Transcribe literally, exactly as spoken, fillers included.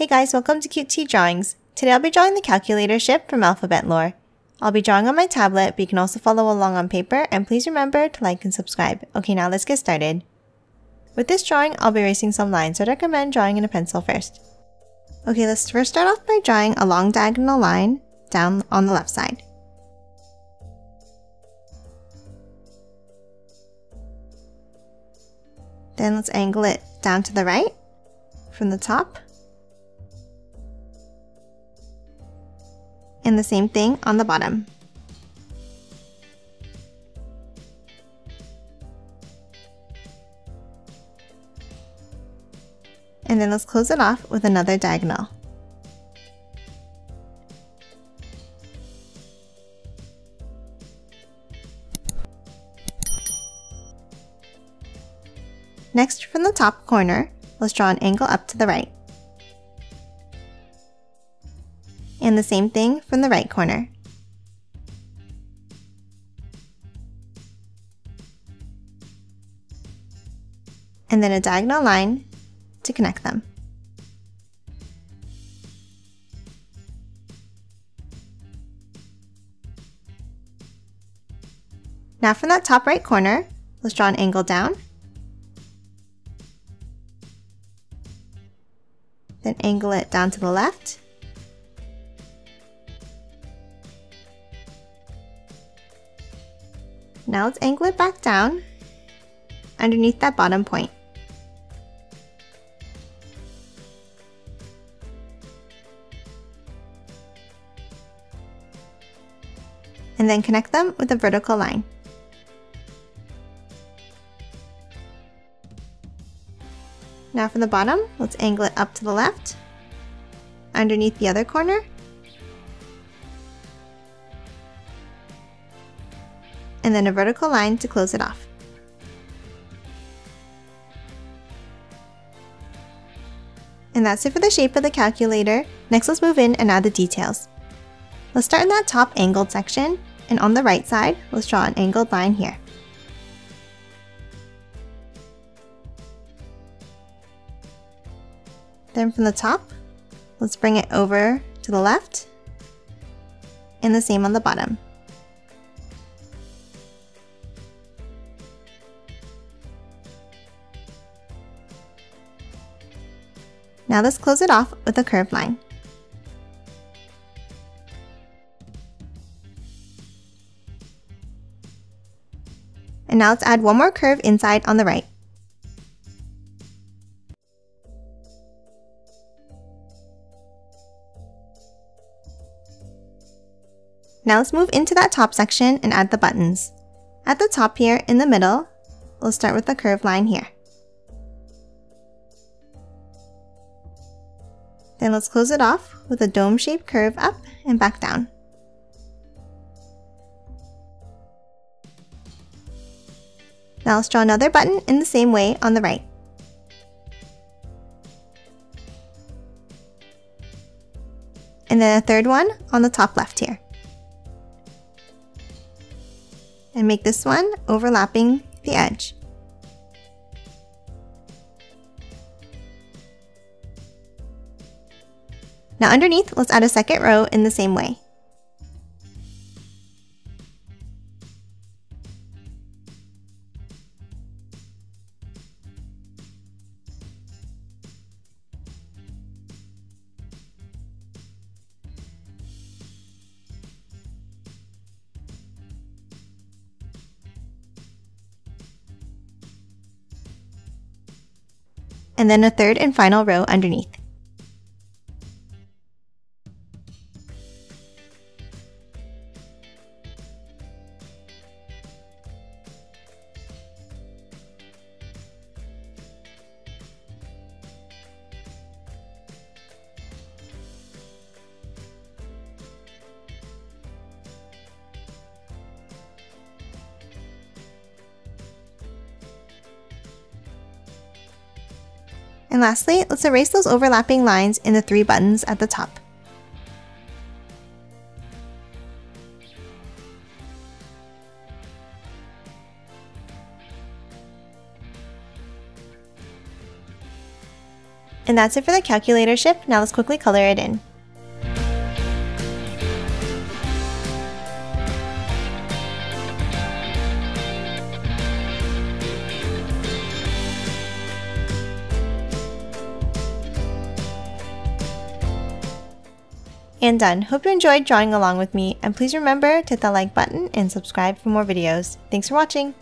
Hey guys, welcome to Cute Tea Drawings. Today I'll be drawing the calculator ship from Alphabet Lore. I'll be drawing on my tablet, but you can also follow along on paper, and please remember to like and subscribe. Okay, now let's get started. With this drawing, I'll be erasing some lines, so I'd recommend drawing in a pencil first. Okay, let's first start off by drawing a long diagonal line down on the left side. Then let's angle it down to the right from the top. And the same thing on the bottom. And then let's close it off with another diagonal. Next, from the top corner, let's draw an angle up to the right. And the same thing from the right corner. And then a diagonal line to connect them. Now from that top right corner, let's draw an angle down, then angle it down to the left, now let's angle it back down underneath that bottom point. And then connect them with a vertical line. Now from the bottom, let's angle it up to the left, underneath the other corner, and then a vertical line to close it off. And that's it for the shape of the calculator. Next, let's move in and add the details. Let's start in that top angled section, and on the right side, let's draw an angled line here. Then from the top, let's bring it over to the left, and the same on the bottom. Now let's close it off with a curved line. And now let's add one more curve inside on the right. Now let's move into that top section and add the buttons. At the top here in the middle, we'll start with a curved line here. Then let's close it off with a dome-shaped curve up and back down. Now let's draw another button in the same way on the right. And then a third one on the top left here. And make this one overlapping the edge. Now underneath, let's add a second row in the same way. And then a third and final row underneath. And lastly, let's erase those overlapping lines in the three buttons at the top. And that's it for the calculator ship. Now let's quickly color it in. And done. Hope you enjoyed drawing along with me, and please remember to hit the like button and subscribe for more videos. Thanks for watching!